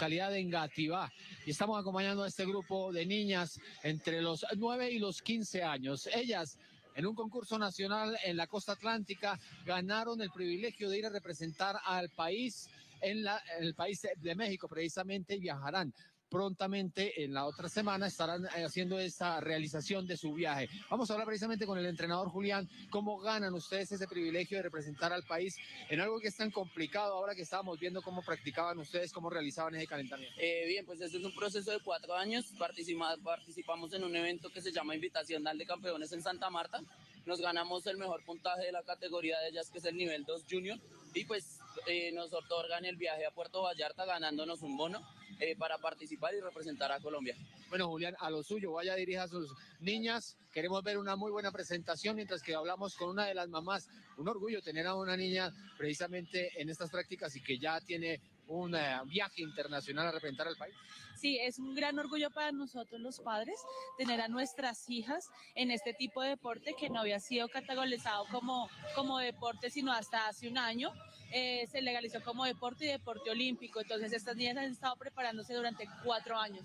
localidad de Engativá. Y estamos acompañando a este grupo de niñas entre los 9 y los 15 años. Ellas, en un concurso nacional en la costa atlántica, ganaron el privilegio de ir a representar al país en el país de México, precisamente, y viajarán prontamente en la otra semana, estarán haciendo esta realización de su viaje. Vamos a hablar precisamente con el entrenador Julián, cómo ganan ustedes ese privilegio de representar al país en algo que es tan complicado, ahora que estábamos viendo cómo practicaban ustedes, cómo realizaban ese calentamiento. Bien, pues esto es un proceso de 4 años, participamos en un evento que se llama Invitacional de Campeones en Santa Marta. Nos ganamos el mejor puntaje de la categoría de ellas, que es el nivel 2 junior, y pues nos otorgan el viaje a Puerto Vallarta, ganándonos un bono para participar y representar a Colombia. Bueno, Julián, a lo suyo, vaya, dirija a sus niñas. Queremos ver una muy buena presentación mientras que hablamos con una de las mamás. Un orgullo tener a una niña precisamente en estas prácticas y que ya tiene un viaje internacional a representar al país. Sí, es un gran orgullo para nosotros los padres tener a nuestras hijas en este tipo de deporte que no había sido categorizado como deporte sino hasta hace un año. Se legalizó como deporte y deporte olímpico, entonces estas niñas han estado preparándose durante 4 años.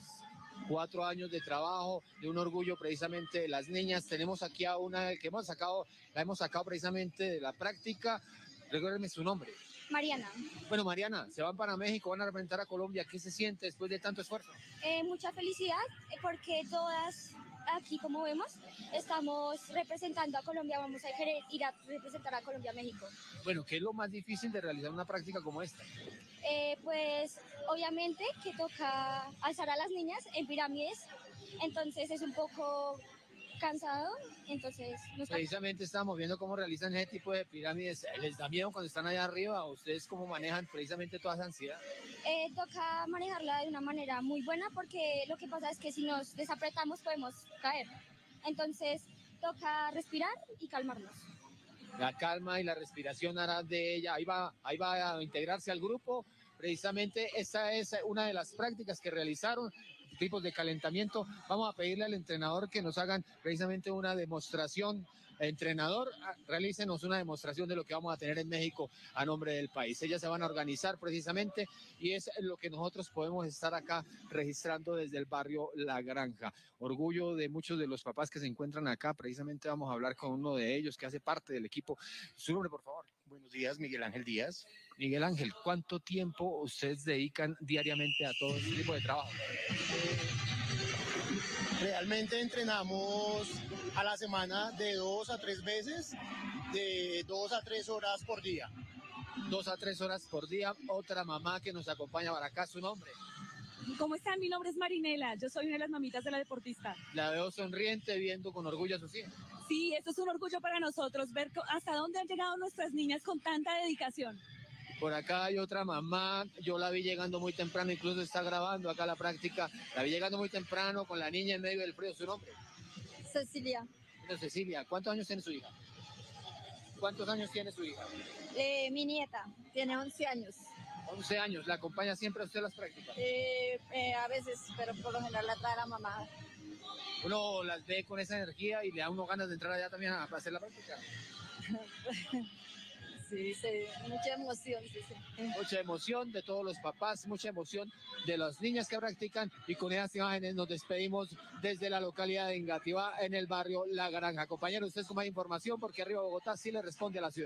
4 años de trabajo, de un orgullo precisamente de las niñas. Tenemos aquí a una que la hemos sacado precisamente de la práctica. Recuérdenme su nombre. Mariana. Bueno, Mariana, se van para México, van a representar a Colombia. ¿Qué se siente después de tanto esfuerzo? Mucha felicidad, porque todas aquí, como vemos, estamos representando a Colombia. Vamos a querer ir a representar a Colombia a México. Bueno, ¿qué es lo más difícil de realizar una práctica como esta? Pues obviamente que toca alzar a las niñas en pirámides, entonces es un poco cansado, entonces... Precisamente estamos viendo cómo realizan ese tipo de pirámides. ¿Les da miedo cuando están allá arriba? ¿Ustedes cómo manejan precisamente toda esa ansiedad? Toca manejarla de una manera muy buena, porque lo que pasa es que si nos desapretamos podemos caer. Entonces toca respirar y calmarnos. La calma y la respiración hará de ella. Ahí va a integrarse al grupo. Precisamente esa es una de las prácticas que realizaron, tipos de calentamiento. Vamos a pedirle al entrenador que nos hagan precisamente una demostración. Entrenador, realícenos una demostración de lo que vamos a tener en México a nombre del país. Ellas se van a organizar precisamente y es lo que nosotros podemos estar acá registrando desde el barrio La Granja. Orgullo de muchos de los papás que se encuentran acá. Precisamente vamos a hablar con uno de ellos que hace parte del equipo. Su nombre, por favor. Buenos días, Miguel Ángel Díaz. Miguel Ángel, ¿cuánto tiempo ustedes dedican diariamente a todo este tipo de trabajo? Realmente entrenamos a la semana de 2 a 3 veces, de 2 a 3 horas por día. 2 a 3 horas por día. Otra mamá que nos acompaña para acá, ¿su nombre? ¿Cómo están? Mi nombre es Marinela, yo soy una de las mamitas de la deportista. La veo sonriente, viendo con orgullo a sus hijos. Sí, esto es un orgullo para nosotros, ver hasta dónde han llegado nuestras niñas con tanta dedicación. Por acá hay otra mamá, yo la vi llegando muy temprano, incluso está grabando acá la práctica, la vi llegando muy temprano con la niña en medio del frío. ¿Su nombre? Cecilia. Bueno, Cecilia, ¿cuántos años tiene su hija? ¿Cuántos años tiene su hija? Mi nieta, tiene 11 años. 11 años, ¿la acompaña siempre a usted las prácticas? A veces, pero por lo general la trae la mamá. Uno las ve con esa energía y le da uno ganas de entrar allá también a hacer la práctica. Sí, mucha emoción. Sí. Mucha emoción de todos los papás, mucha emoción de las niñas que practican, y con esas imágenes nos despedimos desde la localidad de Engativá, en el barrio La Granja. Compañeros, ustedes con más información, porque Río Bogotá sí le responde a la ciudad.